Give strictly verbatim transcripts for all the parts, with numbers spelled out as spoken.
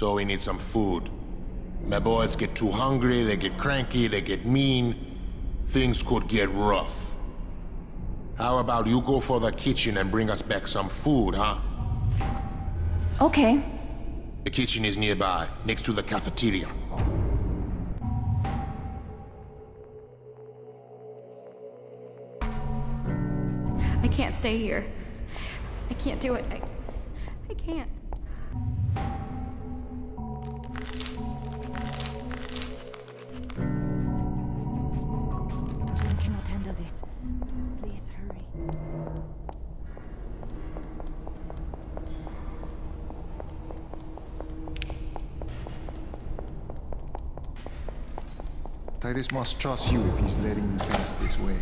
So we need some food. My boys get too hungry, they get cranky, they get mean. Things could get rough. How about you go for the kitchen and bring us back some food, huh? Okay. The kitchen is nearby, next to the cafeteria. I can't stay here. I can't do it. I, I can't. I cannot handle this. Please hurry. Titus must trust you if he's letting you pass this way.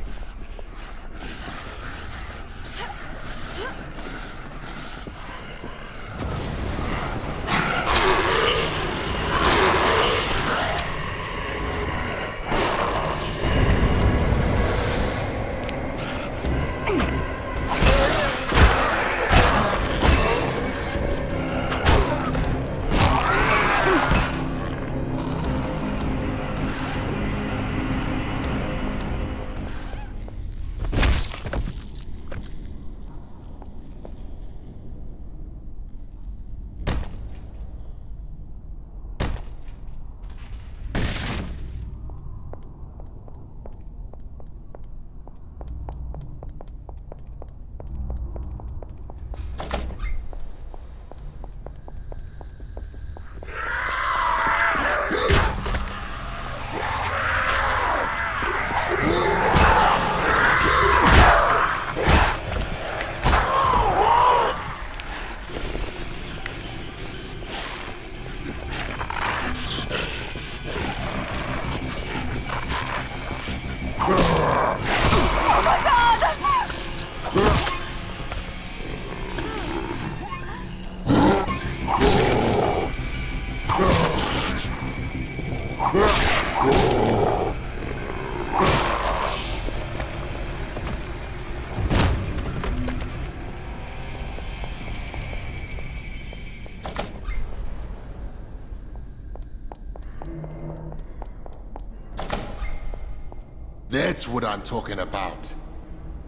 That's what I'm talking about.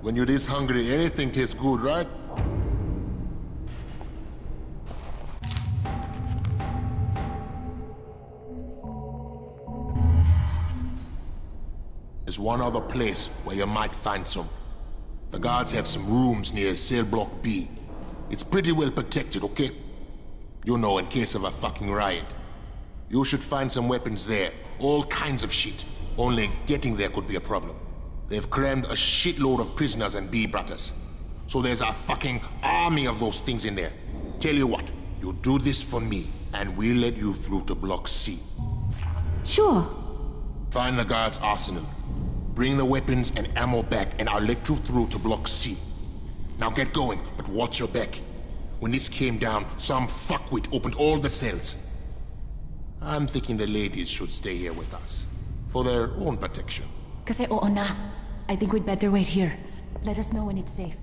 When you're this hungry, anything tastes good, right? There's one other place where you might find some. The guards have some rooms near cell block B. It's pretty well protected, okay? You know, in case of a fucking riot. You should find some weapons there, all kinds of shit. Only getting there could be a problem. They've crammed a shitload of prisoners and B-bratters. So there's a fucking army of those things in there. Tell you what, you do this for me, and we'll let you through to Block C. Sure. Find the guards' arsenal. Bring the weapons and ammo back, and I'll let you through to Block C. Now get going, but watch your back. When this came down, some fuckwit opened all the cells. I'm thinking the ladies should stay here with us. For their own protection. Casey or Ona, I think we'd better wait here. Let us know when it's safe.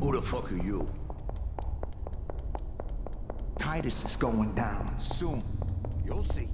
Who the fuck are you? Titus is going down soon. You'll see.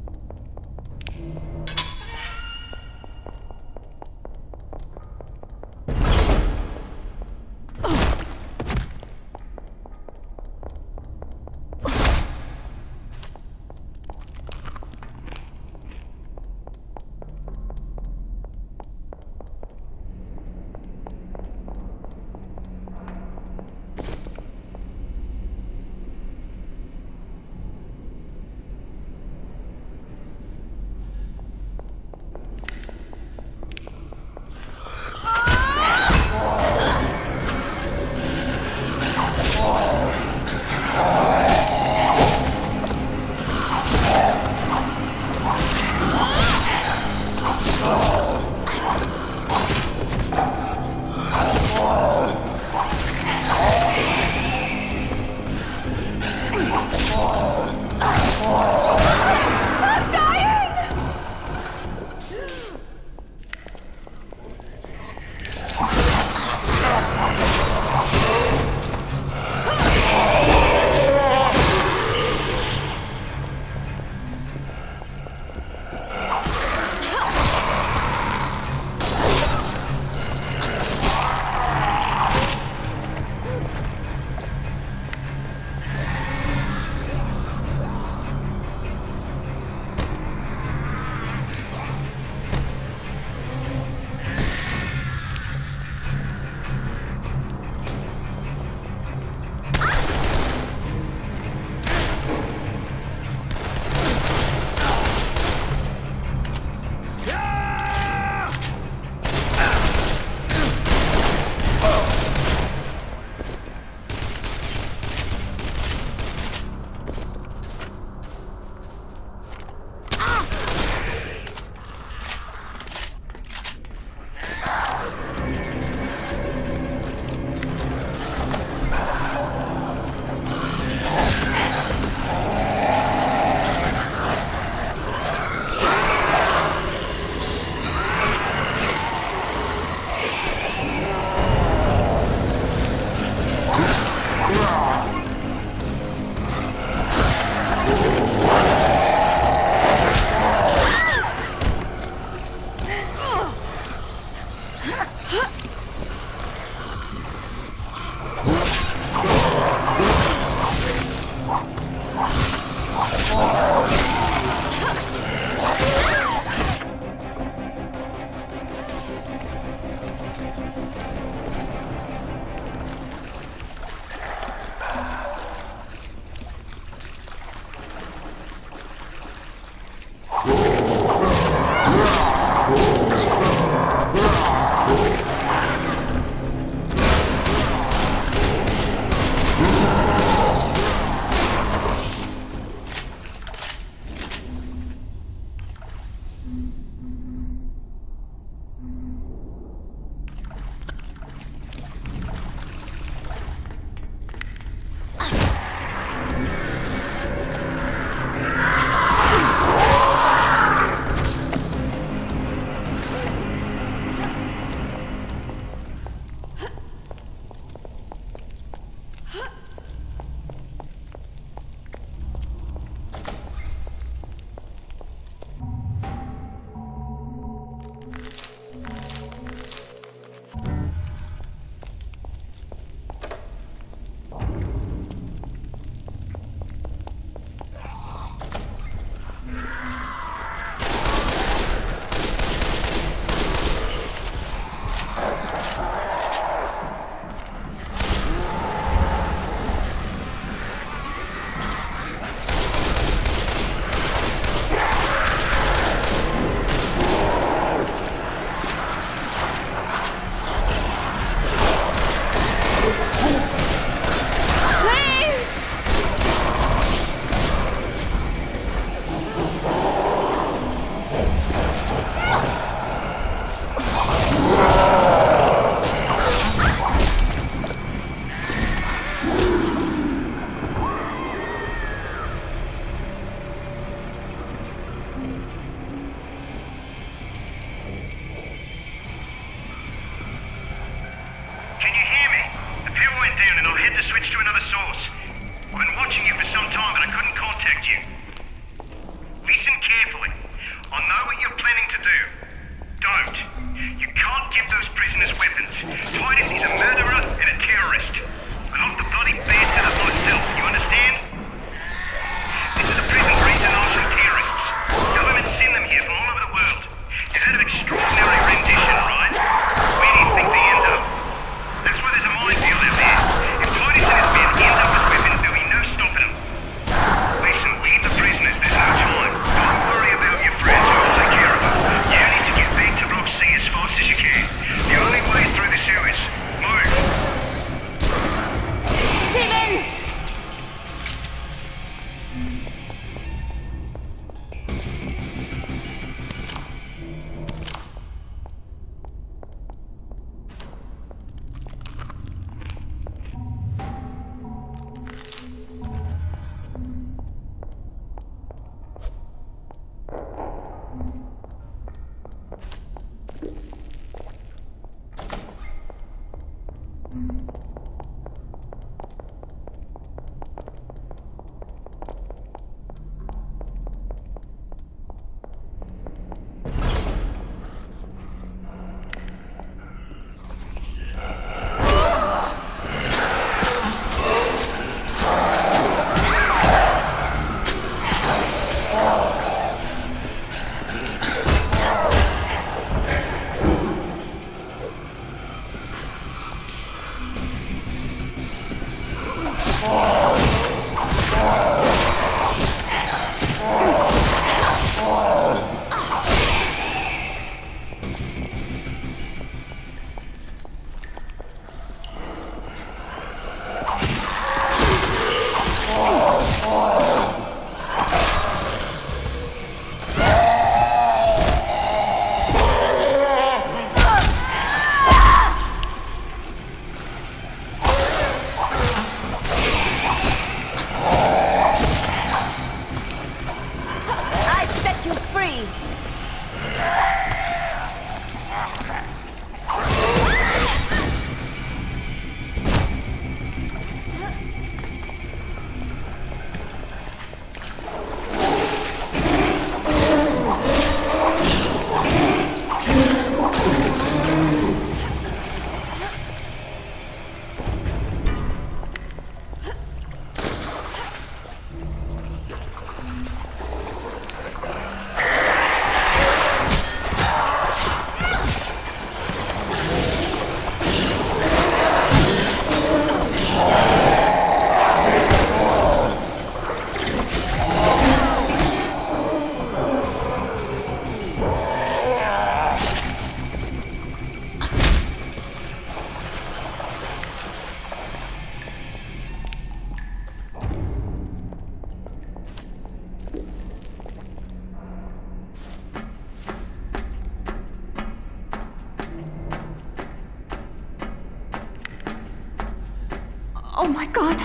Oh my God.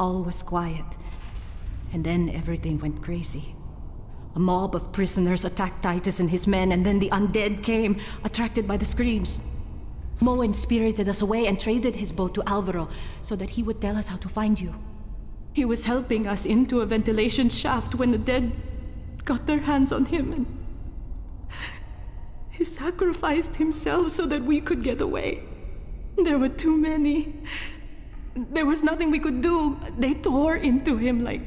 All was quiet, and then everything went crazy. A mob of prisoners attacked Titus and his men, and then the undead came, attracted by the screams. Moen spirited us away and traded his boat to Alvaro so that he would tell us how to find you. He was helping us into a ventilation shaft when the dead got their hands on him, and he sacrificed himself so that we could get away. There were too many. There was nothing we could do. They tore into him like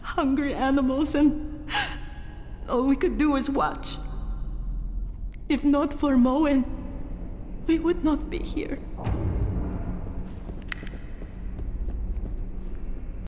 hungry animals, and all we could do was watch. If not for Moen, we would not be here.